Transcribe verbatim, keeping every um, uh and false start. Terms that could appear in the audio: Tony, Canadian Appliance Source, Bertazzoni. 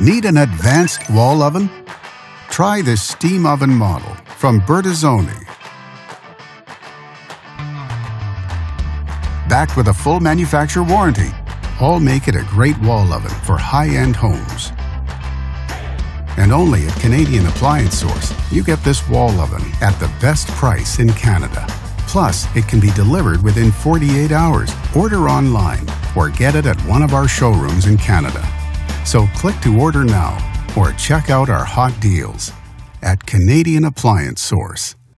Need an advanced wall oven? Try this steam oven model from Bertazzoni. Backed with a full manufacturer warranty, all make it a great wall oven for high-end homes. And only at Canadian Appliance Source, you get this wall oven at the best price in Canada. Plus, it can be delivered within forty-eight hours. Order online or get it at one of our showrooms in Canada. So click to order now or check out our hot deals at Canadian Appliance Source.